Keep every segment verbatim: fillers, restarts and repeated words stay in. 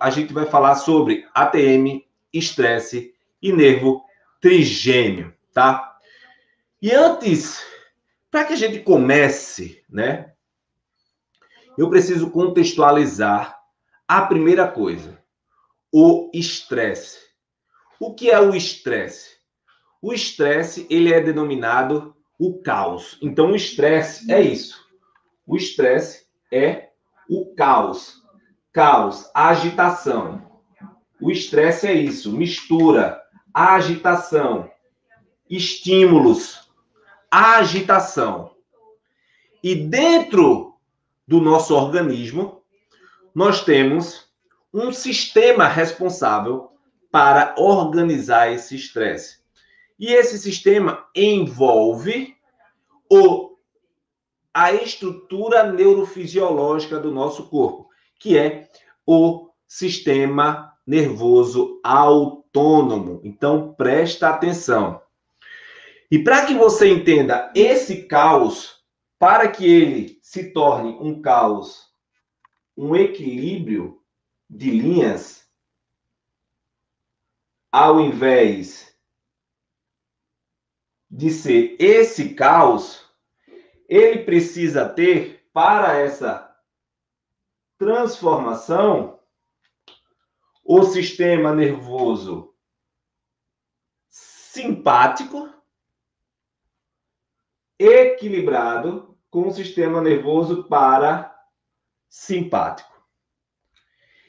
a gente vai falar sobre A T M, estresse e nervo trigêmeo, tá? E antes, para que a gente comece, né? Eu preciso contextualizar a primeira coisa, o estresse. O que é o estresse? O estresse, ele é denominado o caos. Então, o estresse é isso. O estresse é o caos. Caos, agitação. O estresse é isso, mistura, agitação, estímulos, agitação. E dentro do nosso organismo, nós temos um sistema responsável para organizar esse estresse. E esse sistema envolve o, a estrutura neurofisiológica do nosso corpo, que é o sistema nervoso autônomo. Então, presta atenção. E para que você entenda esse caos, para que ele se torne um caos, um equilíbrio de linhas, ao invés de ser esse caos, ele precisa ter, para essa transformação, o sistema nervoso simpático equilibrado com o sistema nervoso parasimpático.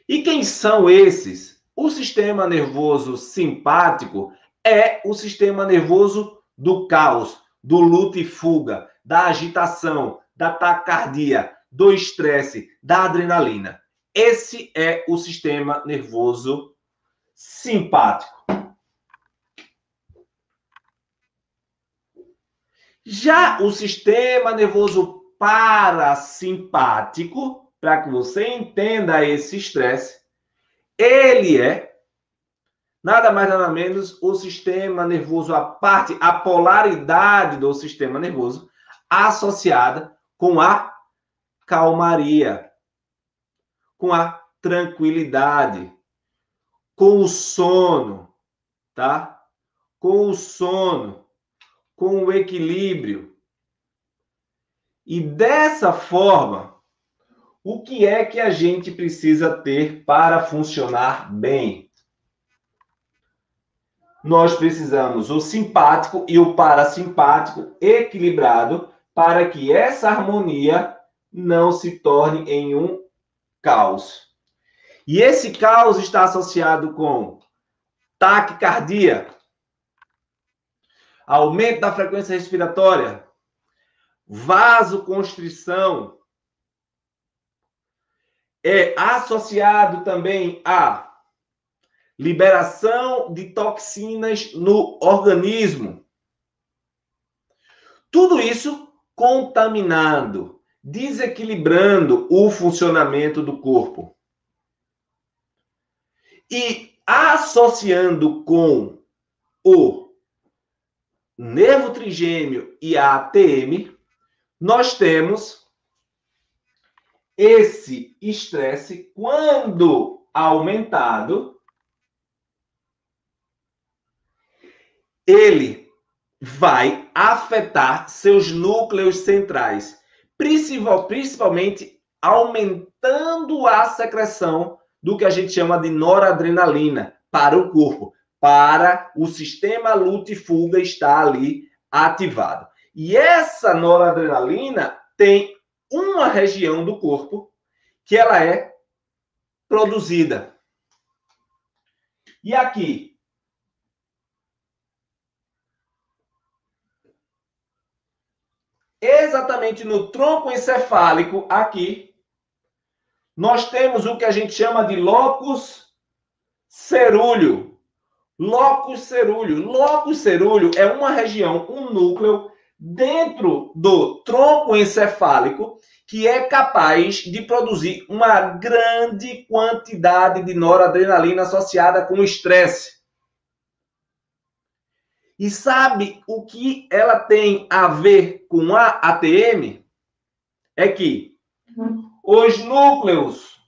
E quem são esses? O sistema nervoso simpático é o sistema nervoso do caos, do luta e fuga, da agitação, da taquicardia, do estresse, da adrenalina. Esse é o sistema nervoso simpático. Já o sistema nervoso parasimpático, para que você entenda esse estresse, ele é nada mais nada menos o sistema nervoso, a parte, a polaridade do sistema nervoso associada com a calmaria, com a tranquilidade, com o sono, tá? Com o sono, com o equilíbrio. E dessa forma, o que é que a gente precisa ter para funcionar bem? Nós precisamos o simpático e o parasimpático equilibrado para que essa harmonia não se torne em um caos. E esse caos está associado com taquicardia, aumento da frequência respiratória, vasoconstrição, é associado também à liberação de toxinas no organismo. Tudo isso contaminando, desequilibrando o funcionamento do corpo. E associando com o nervo trigêmeo e a A T M, nós temos esse estresse, quando aumentado, ele vai afetar seus núcleos centrais, principalmente aumentando a secreção do que a gente chama de noradrenalina para o corpo, para o sistema luta e fuga estar ali ativado. E essa noradrenalina tem uma região do corpo que ela é produzida. E aqui, exatamente no tronco encefálico, aqui, nós temos o que a gente chama de locus cerúleo. Locus cerúleo. Locus cerúleo é uma região, um núcleo, dentro do tronco encefálico, que é capaz de produzir uma grande quantidade de noradrenalina associada com o estresse. E sabe o que ela tem a ver com a A T M? É que os núcleos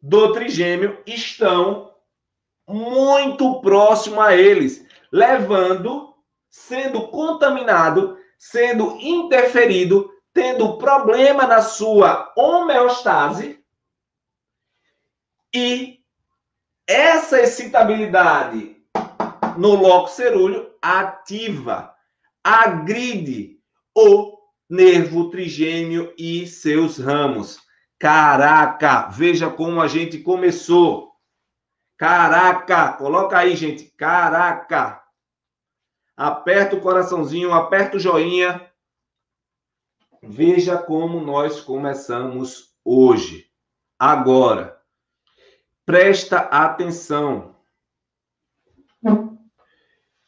do trigêmeo estão muito próximo a eles, levando, sendo contaminado, sendo interferido, tendo problema na sua homeostase, e essa excitabilidade no loco cerúleo ativa, agride o nervo trigêmeo e seus ramos. Caraca, veja como a gente começou. Caraca, coloca aí, gente. Caraca. Aperta o coraçãozinho, aperta o joinha. Veja como nós começamos hoje. Agora, presta atenção.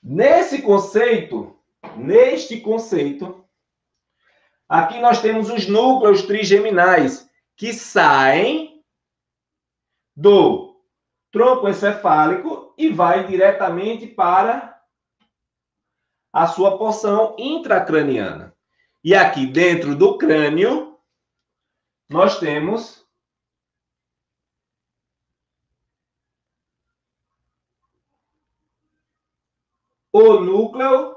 Nesse conceito, neste conceito, aqui nós temos os núcleos trigeminais que saem do tronco encefálico e vai diretamente para a sua porção intracraniana. E aqui dentro do crânio, nós temos o núcleo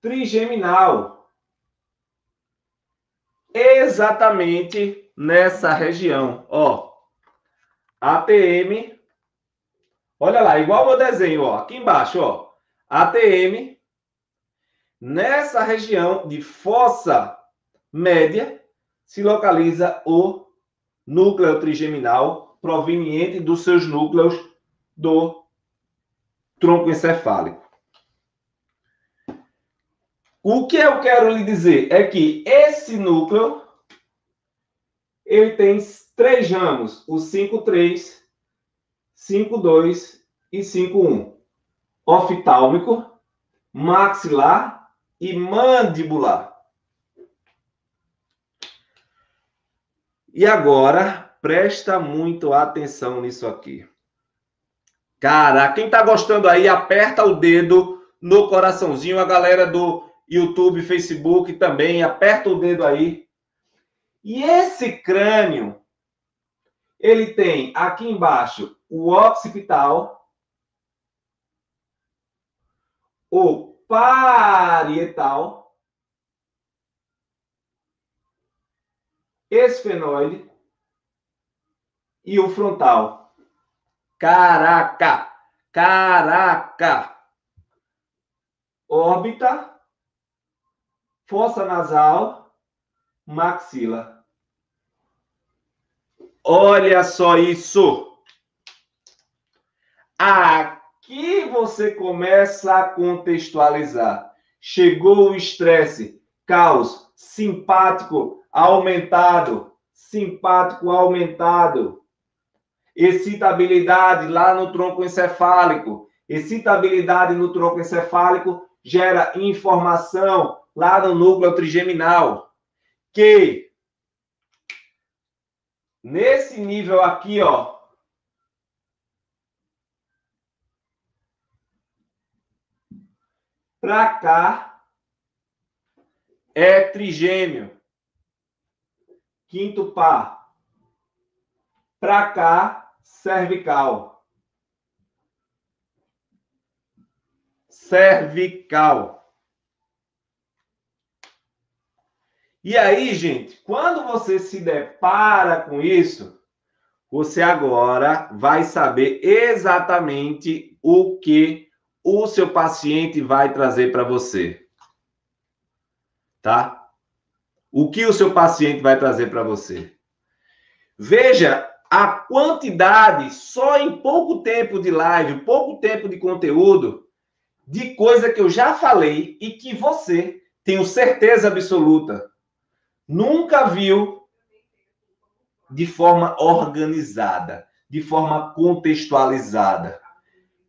trigeminal, exatamente nessa região, ó, A T M, olha lá, igual ao meu desenho, ó, aqui embaixo, ó, A T M, nessa região de fossa média, se localiza o núcleo trigeminal proveniente dos seus núcleos do tronco encefálico. O que eu quero lhe dizer é que esse núcleo, ele tem três ramos, o cinco três, cinco dois e cinco um. Oftálmico, maxilar e mandibular. E agora, presta muito atenção nisso aqui. Cara, quem tá gostando aí, aperta o dedo no coraçãozinho. A galera do YouTube, Facebook também, aperta o dedo aí. E esse crânio, ele tem aqui embaixo o occipital, o parietal, esfenoide e o frontal. Caraca, caraca, órbita, fossa nasal, maxila. Olha só isso. Aqui você começa a contextualizar. Chegou o estresse, caos, simpático aumentado, simpático aumentado. Excitabilidade lá no tronco encefálico. Excitabilidade no tronco encefálico gera informação lá no núcleo trigeminal. Que nesse nível aqui, ó, pra cá é trigêmeo. Quinto par. Pra cá, cervical. Cervical. E aí, gente, quando você se depara com isso, você agora vai saber exatamente o que o seu paciente vai trazer para você. Tá? O que o seu paciente vai trazer para você. Veja a quantidade, só em pouco tempo de live, pouco tempo de conteúdo, de coisa que eu já falei e que você, tenho certeza absoluta, nunca viu de forma organizada, de forma contextualizada.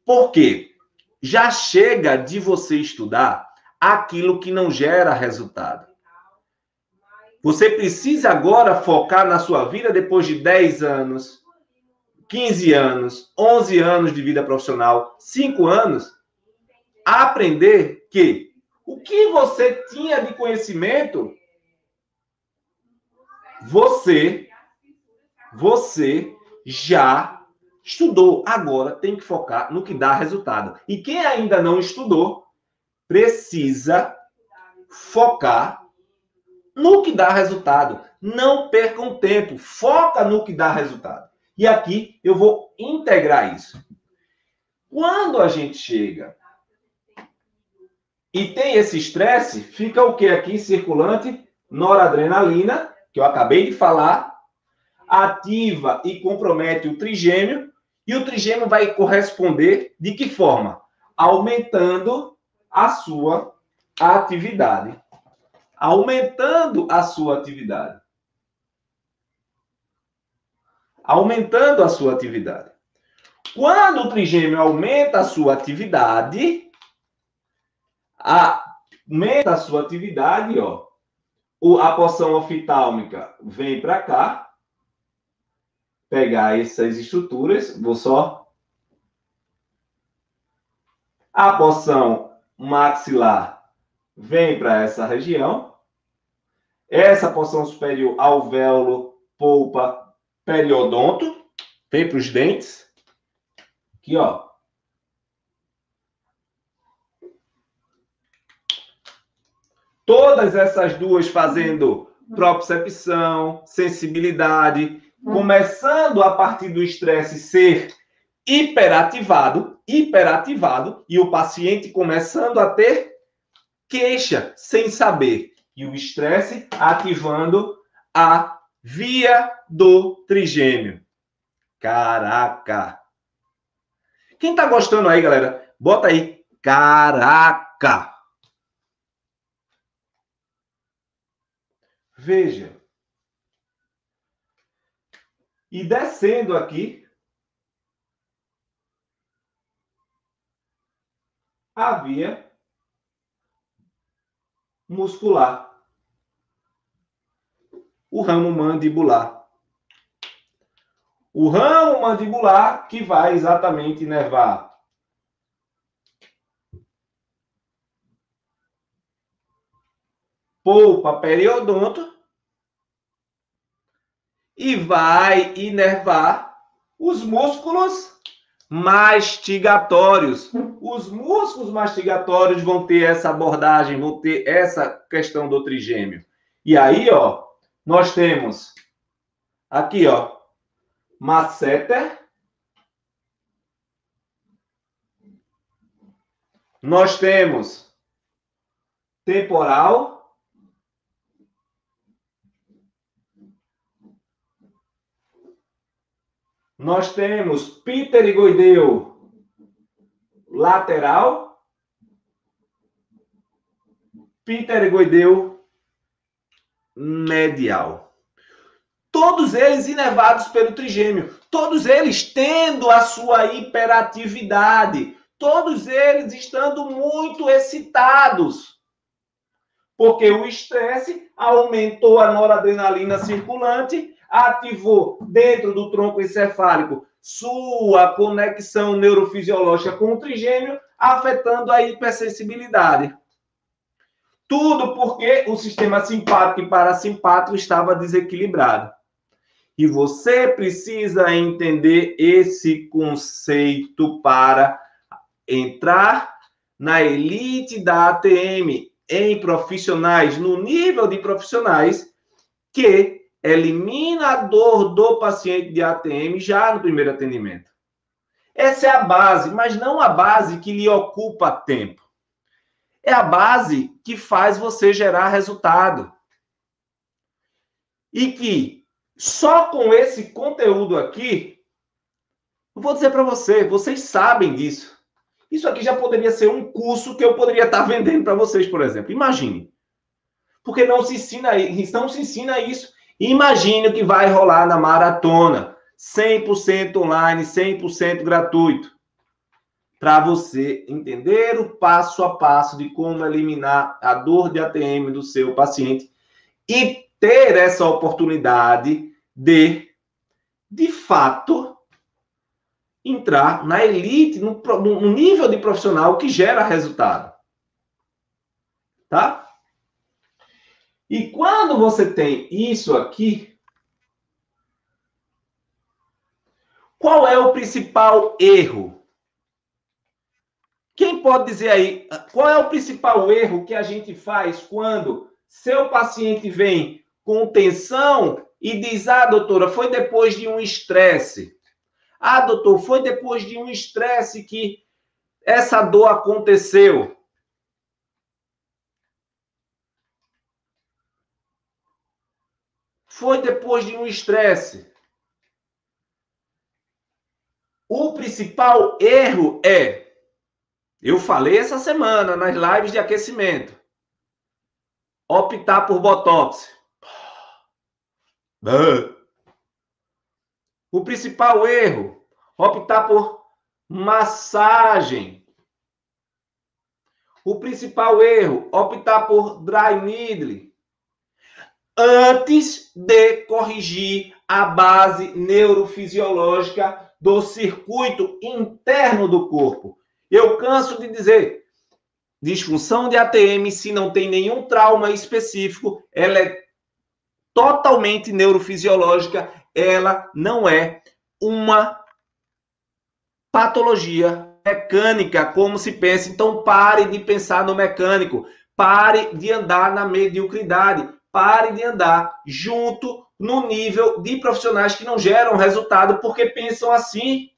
Por quê? Já chega de você estudar aquilo que não gera resultado. Você precisa agora focar na sua vida depois de dez anos, quinze anos, onze anos de vida profissional, cinco anos, a aprender que o que você tinha de conhecimento, você você já estudou. Agora tem que focar no que dá resultado. E quem ainda não estudou, precisa focar no que dá resultado. Não percam tempo. Foca no que dá resultado. E aqui eu vou integrar isso. Quando a gente chega e tem esse estresse, fica o que aqui circulante? Noradrenalina, que eu acabei de falar, ativa e compromete o trigêmeo, e o trigêmeo vai corresponder de que forma? Aumentando a sua atividade. Aumentando a sua atividade. Aumentando a sua atividade. Quando o trigêmeo aumenta a sua atividade, aumenta a sua atividade, ó, a porção oftálmica vem para cá, pegar essas estruturas, vou só. A porção maxilar vem para essa região. Essa porção superior, alvéolo, polpa, periodonto, vem para os dentes. Aqui, ó. Todas essas duas fazendo propriocepção, sensibilidade, começando a partir do estresse ser hiperativado, hiperativado, e o paciente começando a ter queixa sem saber. E o estresse ativando a via do trigêmeo. Caraca! Quem tá gostando aí, galera? Bota aí. Caraca! Veja. E descendo aqui, a via muscular, o ramo mandibular. O ramo mandibular que vai exatamente inervar polpa periodonto, e vai inervar os músculos mastigatórios. Os músculos mastigatórios vão ter essa abordagem, vão ter essa questão do trigêmeo. E aí, ó, nós temos aqui, ó, masseter. Nós temos temporal. Nós temos pterigoideu lateral, pterigoideu medial. Todos eles inervados pelo trigêmeo. Todos eles tendo a sua hiperatividade. Todos eles estando muito excitados. Porque o estresse aumentou a noradrenalina circulante, ativou dentro do tronco encefálico sua conexão neurofisiológica com o trigêmeo, afetando a hipersensibilidade. Tudo porque o sistema simpático e parasimpático estava desequilibrado. E você precisa entender esse conceito para entrar na elite da A T M, em profissionais, no nível de profissionais que elimina a dor do paciente de A T M já no primeiro atendimento. Essa é a base, mas não a base que lhe ocupa tempo. É a base que faz você gerar resultado. E que só com esse conteúdo aqui, eu vou dizer para você, vocês sabem disso. Isso aqui já poderia ser um curso que eu poderia estar vendendo para vocês, por exemplo. Imagine. Porque não se ensina, não se ensina isso. Imagine o que vai rolar na maratona, cem por cento online, cem por cento gratuito, para você entender o passo a passo de como eliminar a dor de A T M do seu paciente e ter essa oportunidade de, de fato, entrar na elite, no, no nível de profissional que gera resultado. Tá? E quando você tem isso aqui, Qual é o principal erro? Quem pode dizer aí, qual é o principal erro que a gente faz quando seu paciente vem com tensão e diz, ah, doutora, foi depois de um estresse. Ah, doutor, foi depois de um estresse que essa dor aconteceu. Foi depois de um estresse. O principal erro é, eu falei essa semana nas lives de aquecimento, optar por botox. O principal erro, optar por massagem. O principal erro, optar por dry needle. Antes de corrigir a base neurofisiológica do circuito interno do corpo. Eu canso de dizer, disfunção de A T M, se não tem nenhum trauma específico, ela é totalmente neurofisiológica, ela não é uma patologia mecânica, como se pensa. Então, pare de pensar no mecânico, pare de andar na mediocridade, pare de andar junto no nível de profissionais que não geram resultado porque pensam assim.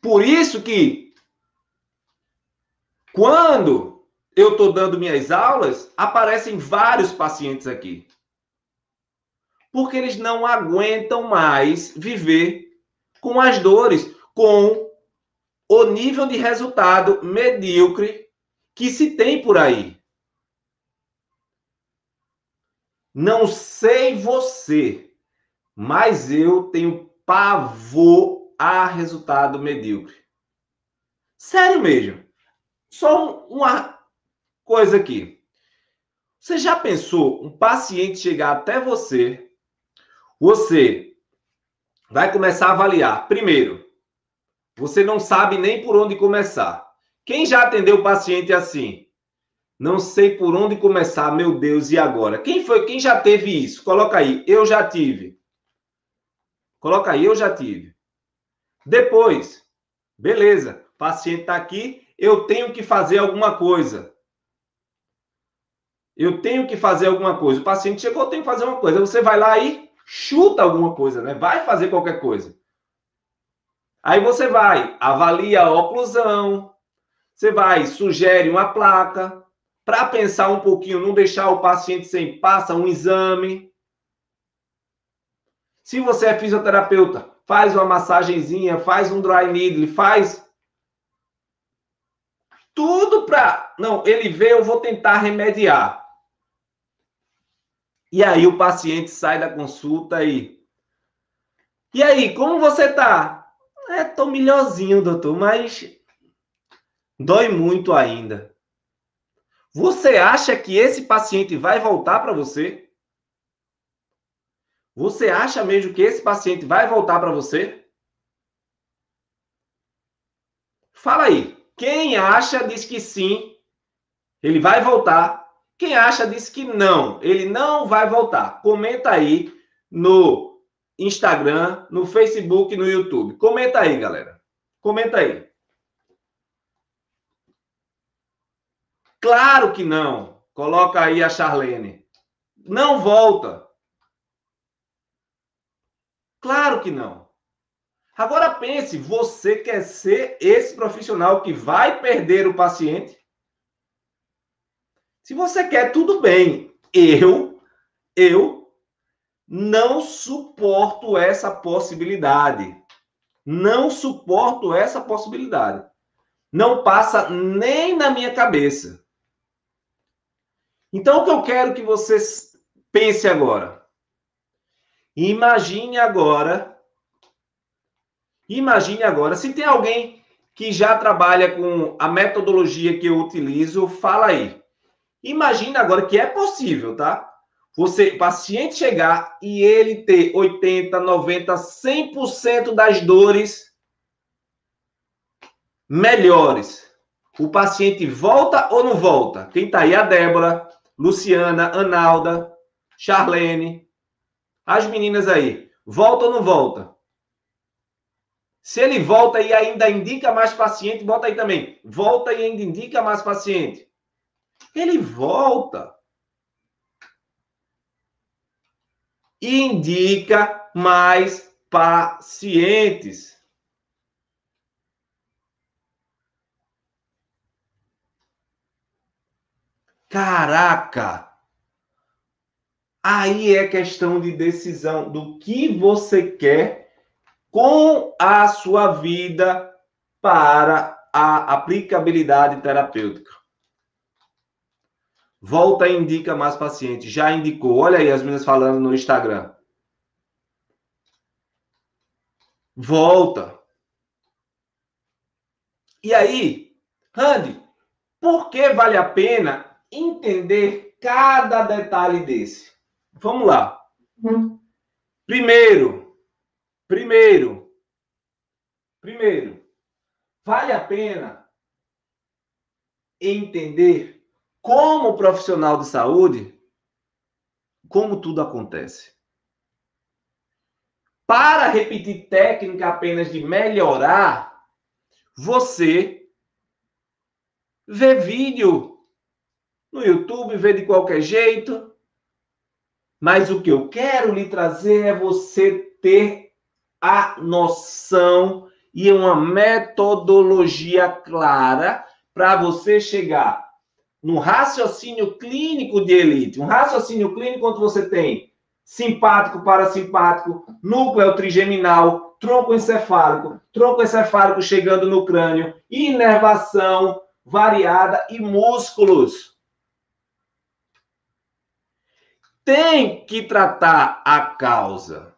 Por isso que, quando eu estou dando minhas aulas, aparecem vários pacientes aqui. Porque eles não aguentam mais viver com as dores, com o nível de resultado medíocre que se tem por aí. Não sei você, mas eu tenho pavor a resultado medíocre. Sério mesmo. Só uma coisa aqui. Você já pensou um paciente chegar até você, você vai começar a avaliar. Primeiro, você não sabe nem por onde começar. Quem já atendeu o paciente assim? Não sei por onde começar, meu Deus, e agora? Quem foi? Quem já teve isso? Coloca aí, eu já tive. Coloca aí, eu já tive. Depois, beleza, o paciente está aqui, eu tenho que fazer alguma coisa. Eu tenho que fazer alguma coisa. O paciente chegou, eu tenho que fazer uma coisa. Você vai lá e chuta alguma coisa, né? Vai fazer qualquer coisa. Aí você vai, avalia a oclusão, você vai, sugere uma placa, para pensar um pouquinho, não deixar o paciente sem, passa um exame. Se você é fisioterapeuta, faz uma massagenzinha, faz um dry needle, faz tudo para... Não, ele vê, eu vou tentar remediar. E aí o paciente sai da consulta e... E aí, como você tá? É, tô melhorzinho, doutor, mas dói muito ainda. Você acha que esse paciente vai voltar para você? Você acha mesmo que esse paciente vai voltar para você? Fala aí. Quem acha diz que sim, ele vai voltar. Quem acha diz que não, ele não vai voltar. Comenta aí no Instagram, no Facebook, no YouTube. Comenta aí, galera. Comenta aí. Claro que não. Coloca aí a Charlene. Não volta. Claro que não. Agora pense, você quer ser esse profissional que vai perder o paciente? Se você quer, tudo bem. Eu, eu não suporto essa possibilidade. Não suporto essa possibilidade. Não passa nem na minha cabeça. Então, o que eu quero que você pense agora? Imagine agora, imagine agora, se tem alguém que já trabalha com a metodologia que eu utilizo, fala aí. Imagine agora que é possível, tá? Você, paciente chegar e ele ter oitenta, noventa, cem por cento das dores melhores. O paciente volta ou não volta? Quem tá aí? A Débora, Luciana, Analda, Charlene. As meninas aí, volta ou não volta? Se ele volta e ainda indica mais paciente, bota aí também. Volta e ainda indica mais paciente. Ele volta e indica mais pacientes. Caraca! Aí é questão de decisão do que você quer com a sua vida para a aplicabilidade terapêutica. Volta e indica mais pacientes. Já indicou. Olha aí as meninas falando no Instagram. Volta. E aí, Randy, por que vale a pena entender cada detalhe desse? Vamos lá. Hum. Primeiro, primeiro, primeiro, vale a pena entender como profissional de saúde, como tudo acontece. Para repetir técnica apenas de melhorar, você vê vídeo no YouTube, vê de qualquer jeito. Mas o que eu quero lhe trazer é você ter a noção e uma metodologia clara para você chegar no raciocínio clínico de elite. Um raciocínio clínico onde você tem simpático, parasimpático, núcleo trigeminal, tronco encefálico, tronco encefálico chegando no crânio, inervação variada e músculos. Tem que tratar a causa.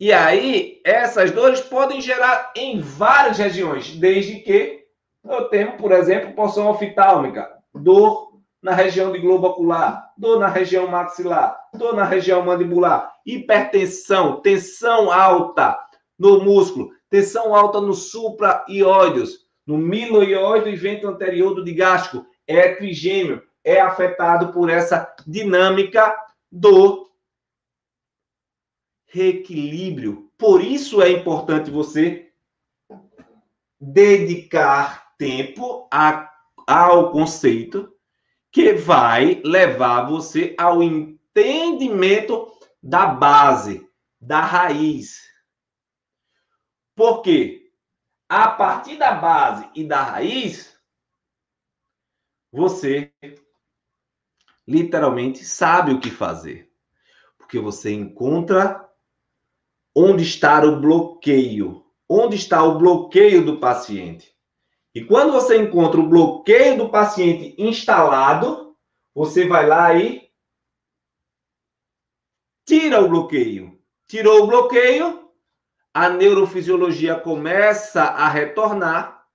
E aí, essas dores podem gerar em várias regiões, desde que eu tenho, por exemplo, porção oftálmica, dor na região de globo ocular, dor na região maxilar, dor na região mandibular, hipertensão, tensão alta no músculo, tensão alta no supraioides, no miloioide e ventro anterior do digástrico, é trigêmeo. É afetado por essa dinâmica do reequilíbrio. Por isso é importante você dedicar tempo a, ao conceito que vai levar você ao entendimento da base, da raiz. Porque a partir da base e da raiz, você literalmente sabe o que fazer, porque você encontra onde está o bloqueio, onde está o bloqueio do paciente. E quando você encontra o bloqueio do paciente instalado, você vai lá e tira o bloqueio. Tirou o bloqueio, a neurofisiologia começa a retornar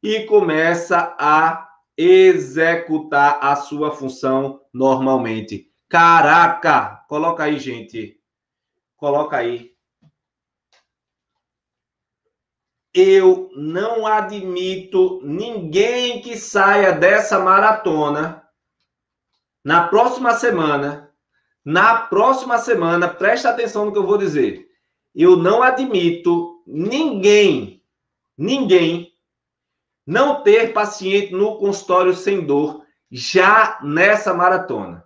e começa a executar a sua função normalmente. Caraca! Coloca aí, gente. Coloca aí. Eu não admito ninguém que saia dessa maratona na próxima semana. Na próxima semana, presta atenção no que eu vou dizer. Eu não admito ninguém, ninguém não ter paciente no consultório sem dor já nessa maratona.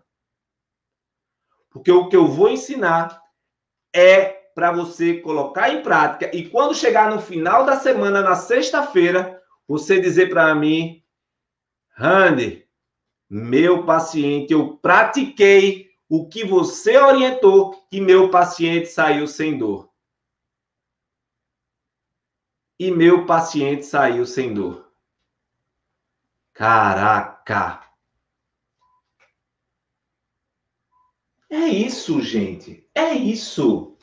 Porque o que eu vou ensinar é para você colocar em prática e quando chegar no final da semana, na sexta-feira, você dizer para mim, Randy, meu paciente, eu pratiquei o que você orientou e meu paciente saiu sem dor. E meu paciente saiu sem dor. Caraca! É isso, gente. É isso.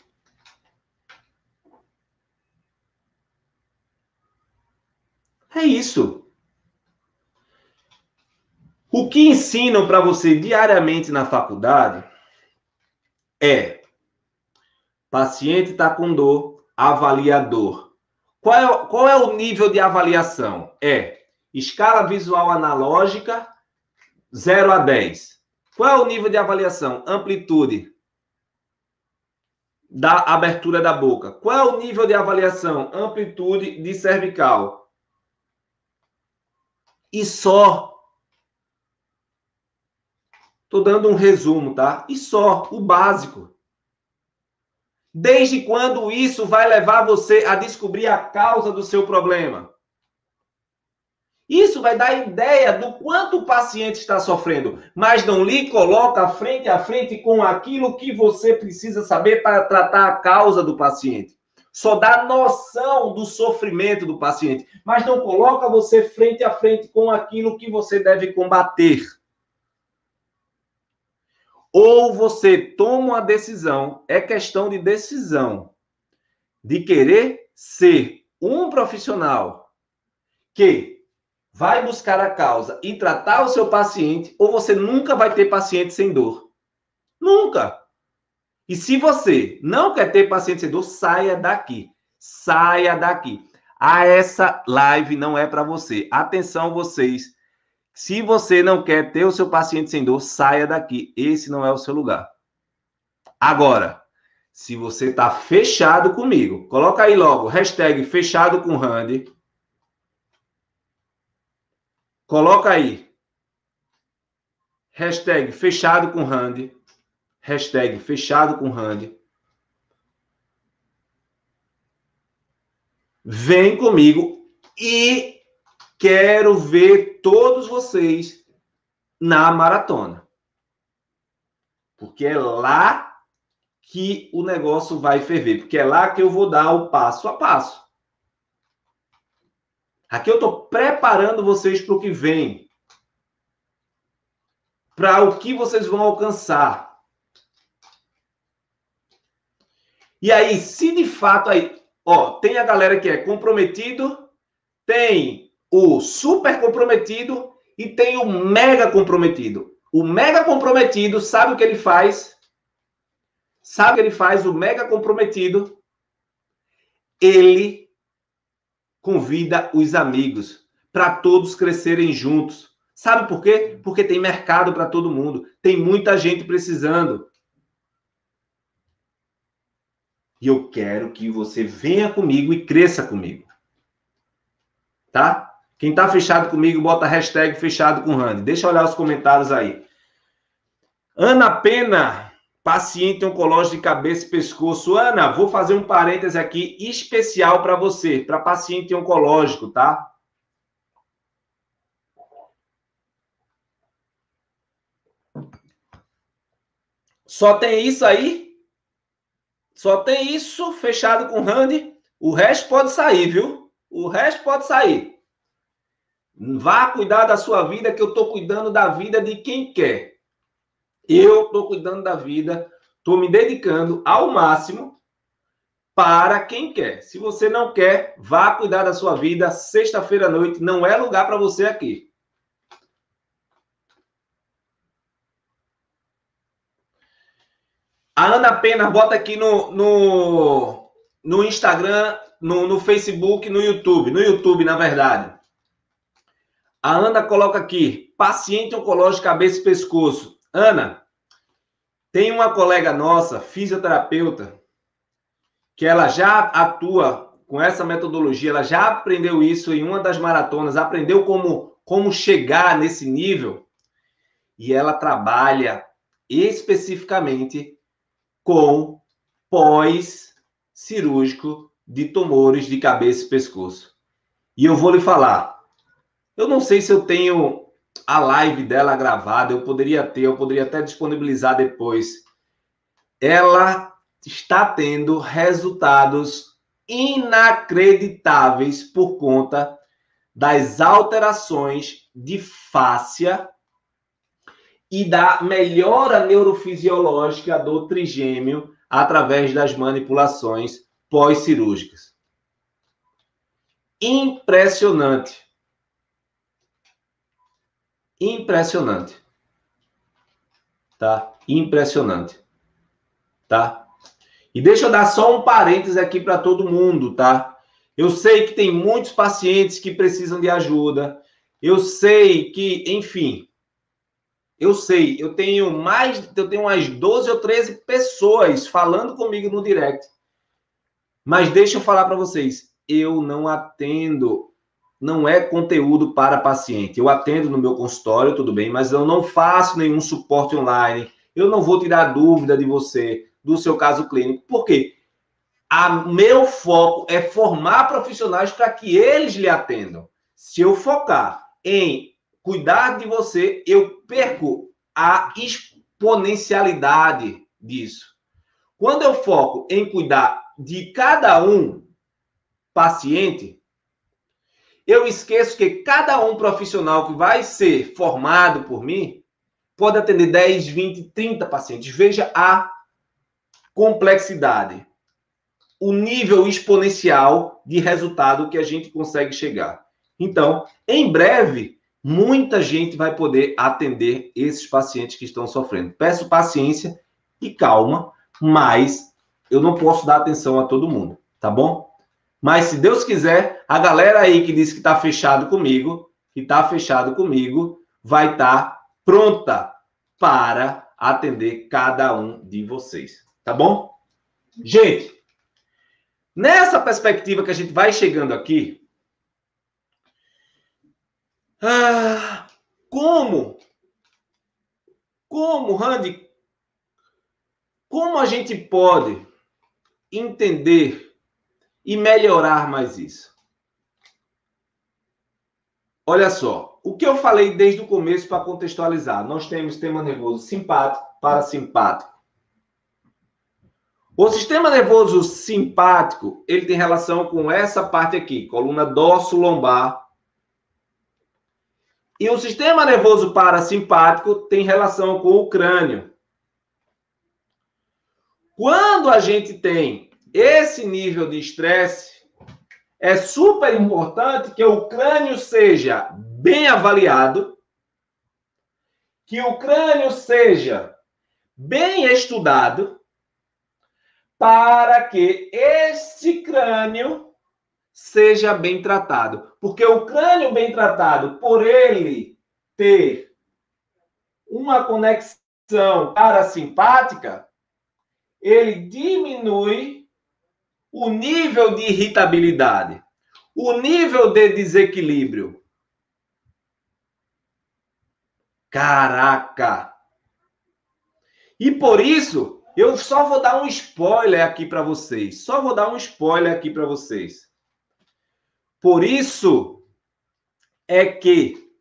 É isso. O que ensinam para você diariamente na faculdade é: paciente está com dor, avalia a dor. Qual é, qual é o nível de avaliação? É escala visual analógica, zero a dez. Qual é o nível de avaliação? Amplitude. da abertura da boca. Qual é o nível de avaliação? Amplitude de cervical. E só... Estou dando um resumo, tá? E só, o básico. Desde quando isso vai levar você a descobrir a causa do seu problema? Isso vai dar ideia do quanto o paciente está sofrendo, mas não lhe coloca frente a frente com aquilo que você precisa saber para tratar a causa do paciente. Só dá noção do sofrimento do paciente, mas não coloca você frente a frente com aquilo que você deve combater. Ou você toma uma decisão, é questão de decisão, de querer ser um profissional que... vai buscar a causa e tratar o seu paciente, ou você nunca vai ter paciente sem dor. Nunca. E se você não quer ter paciente sem dor, saia daqui. Saia daqui. Ah, essa live não é para você. Atenção, vocês. Se você não quer ter o seu paciente sem dor, saia daqui. Esse não é o seu lugar. Agora, se você está fechado comigo, coloca aí logo, hashtag fechado com Randy. Coloca aí, hashtag fechado com Randy, hashtag fechado com Randy. Vem comigo e quero ver todos vocês na maratona. Porque é lá que o negócio vai ferver, porque é lá que eu vou dar o passo a passo. Aqui eu estou preparando vocês para o que vem. Para o que vocês vão alcançar. E aí, se de fato... aí, ó, tem a galera que é comprometido, tem o super comprometido e tem o mega comprometido. O mega comprometido, sabe o que ele faz? Sabe o que ele faz? O mega comprometido, ele... convida os amigos para todos crescerem juntos. Sabe por quê? Porque tem mercado para todo mundo. Tem muita gente precisando. E eu quero que você venha comigo e cresça comigo. Tá? Quem tá fechado comigo, bota a hashtag fechado com Randy. Deixa eu olhar os comentários aí. Ana Pena, paciente oncológico de cabeça e pescoço. Ana, vou fazer um parêntese aqui especial para você, para paciente oncológico, tá? Só tem isso aí? Só tem isso fechado com Randy? O resto pode sair, viu? O resto pode sair. Vá cuidar da sua vida, que eu tô cuidando da vida de quem quer. Eu estou cuidando da vida, estou me dedicando ao máximo para quem quer. Se você não quer, vá cuidar da sua vida. Sexta-feira à noite não é lugar para você aqui. A Ana Pena, bota aqui no, no, no Instagram, no, no Facebook, no YouTube. No YouTube, na verdade. A Ana coloca aqui, paciente oncológico, cabeça e pescoço. Ana, tem uma colega nossa, fisioterapeuta, que ela já atua com essa metodologia, ela já aprendeu isso em uma das maratonas, aprendeu como, como chegar nesse nível, e ela trabalha especificamente com pós-cirúrgico de tumores de cabeça e pescoço. E eu vou lhe falar, eu não sei se eu tenho... a live dela gravada, eu poderia ter, eu poderia até disponibilizar depois. Ela está tendo resultados inacreditáveis por conta das alterações de fáscia e da melhora neurofisiológica do trigêmeo através das manipulações pós-cirúrgicas. Impressionante. Impressionante, tá? Impressionante, tá? E deixa eu dar só um parênteses aqui para todo mundo, tá? Eu sei que tem muitos pacientes que precisam de ajuda, eu sei que, enfim, Eu sei, eu tenho mais, eu tenho umas doze ou treze pessoas falando comigo no direct. Mas deixa eu falar para vocês, eu não atendo, não é conteúdo para paciente. Eu atendo no meu consultório, tudo bem, mas eu não faço nenhum suporte online. Eu não vou tirar dúvida de você, do seu caso clínico. Por quê? O meu foco é formar profissionais para que eles lhe atendam. Se eu focar em cuidar de você, eu perco a exponencialidade disso. Quando eu foco em cuidar de cada um paciente, eu esqueço que cada um profissional que vai ser formado por mim pode atender dez, vinte, trinta pacientes. Veja a complexidade, o nível exponencial de resultado que a gente consegue chegar. Então, em breve, muita gente vai poder atender esses pacientes que estão sofrendo. Peço paciência e calma, mas eu não posso dar atenção a todo mundo, tá bom? Mas, se Deus quiser, a galera aí que disse que tá fechado comigo, que tá fechado comigo, vai estar pronta para atender cada um de vocês, tá bom? Gente, nessa perspectiva que a gente vai chegando aqui, ah, como, como, Randy, como a gente pode entender e melhorar mais isso? Olha só, o que eu falei desde o começo para contextualizar, nós temos sistema nervoso simpático, parasimpático. O sistema nervoso simpático, ele tem relação com essa parte aqui, coluna dorso-lombar. E o sistema nervoso parasimpático tem relação com o crânio. Quando a gente tem esse nível de estresse, é super importante que o crânio seja bem avaliado, que o crânio seja bem estudado, para que esse crânio seja bem tratado. Porque o crânio bem tratado, por ele ter uma conexão parasimpática, ele diminui o nível de irritabilidade, o nível de desequilíbrio. Caraca! E por isso... Eu só vou dar um spoiler aqui para vocês. Só vou dar um spoiler aqui para vocês. Por isso é que...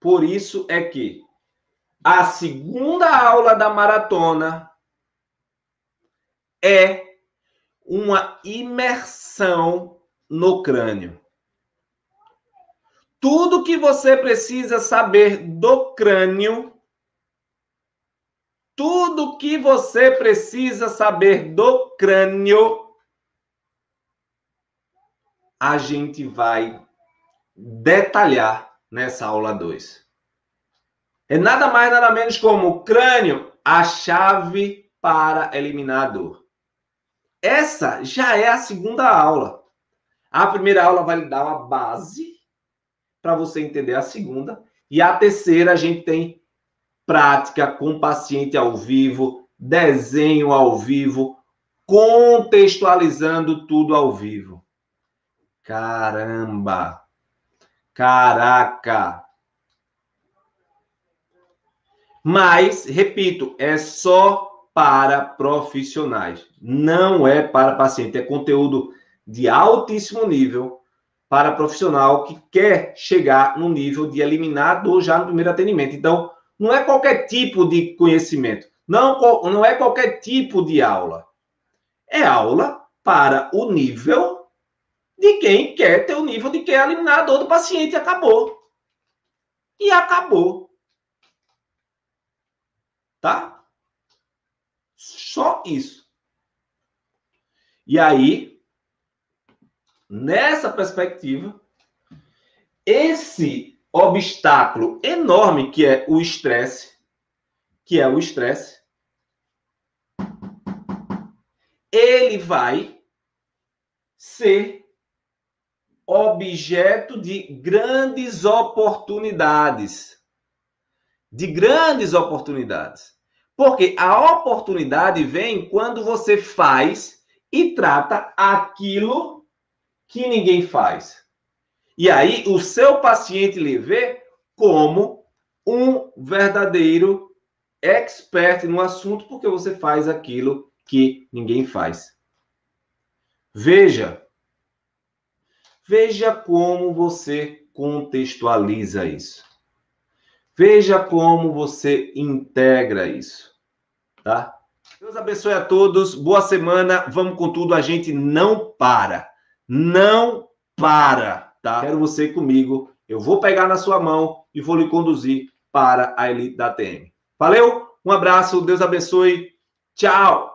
Por isso é que... A segunda aula da maratona é uma imersão no crânio. Tudo que você precisa saber do crânio... Tudo que você precisa saber do crânio, a gente vai detalhar nessa aula dois. É nada mais, nada menos como o crânio, a chave para eliminar a dor. Essa já é a segunda aula. A primeira aula vai lhe dar uma base para você entender a segunda. E a terceira a gente tem... prática com paciente ao vivo, desenho ao vivo, contextualizando tudo ao vivo. Caramba! Caraca! Mas, repito, é só para profissionais. Não é para paciente. É conteúdo de altíssimo nível para profissional que quer chegar no nível de eliminar dor já no primeiro atendimento. Então, não é qualquer tipo de conhecimento, não, não é qualquer tipo de aula. É aula para o nível de quem quer ter o nível de quem eliminar a dor do paciente. Acabou. E acabou. Tá? Só isso. E aí, nessa perspectiva, esse... obstáculo enorme que é o estresse, que é o estresse, ele vai ser objeto de grandes oportunidades de grandes oportunidades. Porque a oportunidade vem quando você faz e trata aquilo que ninguém faz. E aí o seu paciente lhe vê como um verdadeiro expert no assunto, porque você faz aquilo que ninguém faz. Veja. Veja como você contextualiza isso. Veja como você integra isso, tá? Deus abençoe a todos. Boa semana. Vamos com tudo. A gente não para. Não para, tá? Quero você comigo. Eu vou pegar na sua mão e vou lhe conduzir para a Elite da A T M. Valeu? Um abraço. Deus abençoe. Tchau.